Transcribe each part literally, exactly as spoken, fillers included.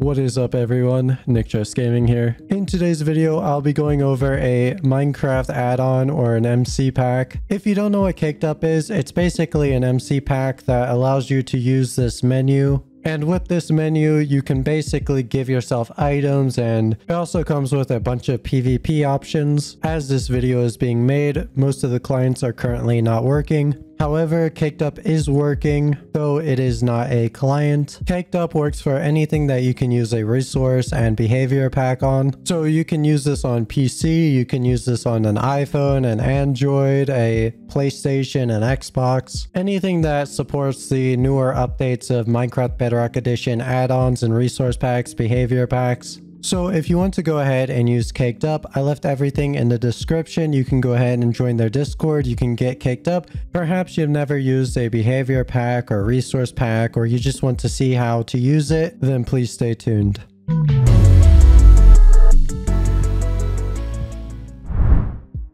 What is up everyone, NicktrosGaming here. In today's video, I'll be going over a Minecraft add-on or an M C pack. If you don't know what Caked Up is, it's basically an M C pack that allows you to use this menu. And with this menu, you can basically give yourself items, and it also comes with a bunch of PvP options. As this video is being made, most of the clients are currently not working. However, Caked Up is working, though it is not a client. Caked Up works for anything that you can use a resource and behavior pack on. So you can use this on P C, you can use this on an iPhone, an Android, a PlayStation, an Xbox. Anything that supports the newer updates of Minecraft Bedrock Edition add-ons and resource packs, behavior packs. So if you want to go ahead and use Caked Up, I left everything in the description. You can go ahead and join their Discord. You can get Caked Up. Perhaps you've never used a behavior pack or resource pack, or you just want to see how to use it, then please stay tuned.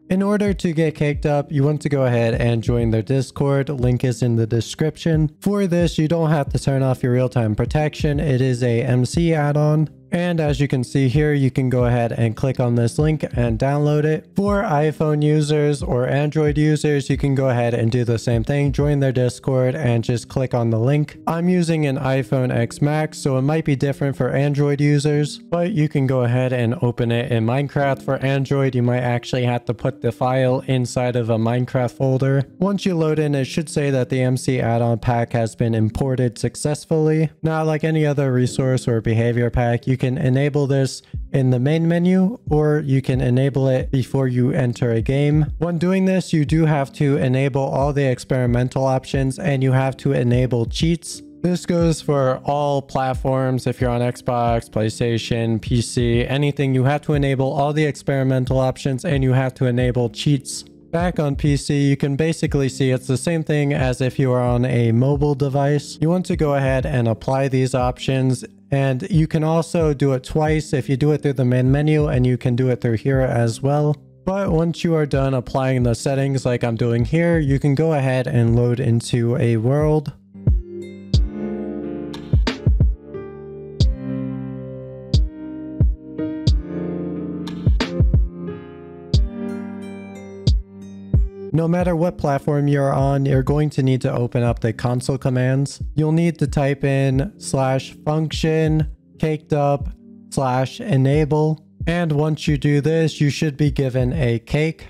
In order to get Caked Up, you want to go ahead and join their Discord. Link is in the description. For this, you don't have to turn off your real-time protection. It is a M C add-on. And as you can see here, you can go ahead and click on this link and download it. For iPhone users or Android users, you can go ahead and do the same thing. Join their Discord and just click on the link. I'm using an iPhone ten Max, so it might be different for Android users, but you can go ahead and open it in Minecraft. For Android, you might actually have to put the file inside of a Minecraft folder. Once you load in, it should say that the M C add-on pack has been imported successfully. Not like any other resource or behavior pack, you You can enable this in the main menu, or you can enable it before you enter a game. When doing this, you do have to enable all the experimental options, and you have to enable cheats. This goes for all platforms. If you're on Xbox, PlayStation, P C, anything, you have to enable all the experimental options and you have to enable cheats. Back on P C, you can basically see it's the same thing as if you are on a mobile device. You want to go ahead and apply these options. And you can also do it twice if you do it through the main menu, and you can do it through here as well. But once you are done applying the settings like I'm doing here, you can go ahead and load into a world. No matter what platform you're on, you're going to need to open up the console commands. You'll need to type in slash function, caked up, slash enable. And once you do this, you should be given a cake.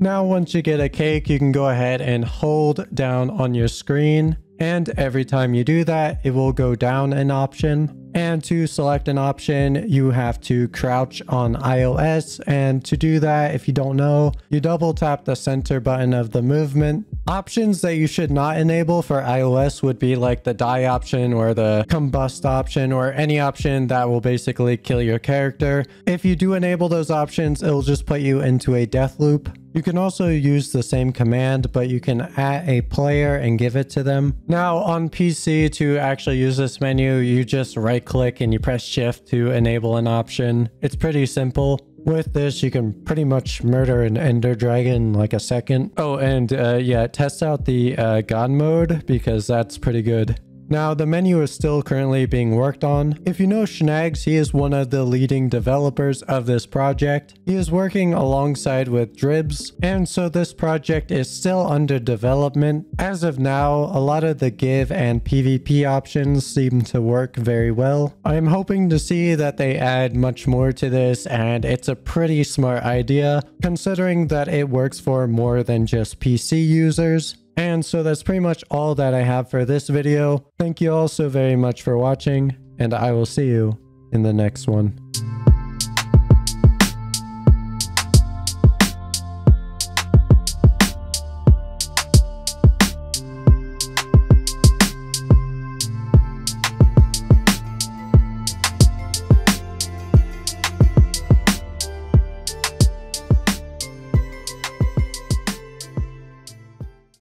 Now, once you get a cake, you can go ahead and hold down on your screen. And every time you do that, it will go down an option. And to select an option, you have to crouch on iOS. And to do that, if you don't know, you double tap the center button of the movement. Options that you should not enable for iOS would be like the die option or the combust option, or any option that will basically kill your character. If you do enable those options, it'll just put you into a death loop. You can also use the same command, but you can add a player and give it to them. Now on P C, to actually use this menu, you just right click and you press shift to enable an option. It's pretty simple. With this, you can pretty much murder an Ender Dragon in like a second. Oh, and uh, yeah, test out the uh, God mode, because that's pretty good. Now, the menu is still currently being worked on. If you know Schnags, he is one of the leading developers of this project. He is working alongside with Dribs, and so this project is still under development. As of now, a lot of the give and PvP options seem to work very well. I am hoping to see that they add much more to this, and it's a pretty smart idea, considering that it works for more than just P C users. And so that's pretty much all that I have for this video. Thank you all so very much for watching, and I will see you in the next one.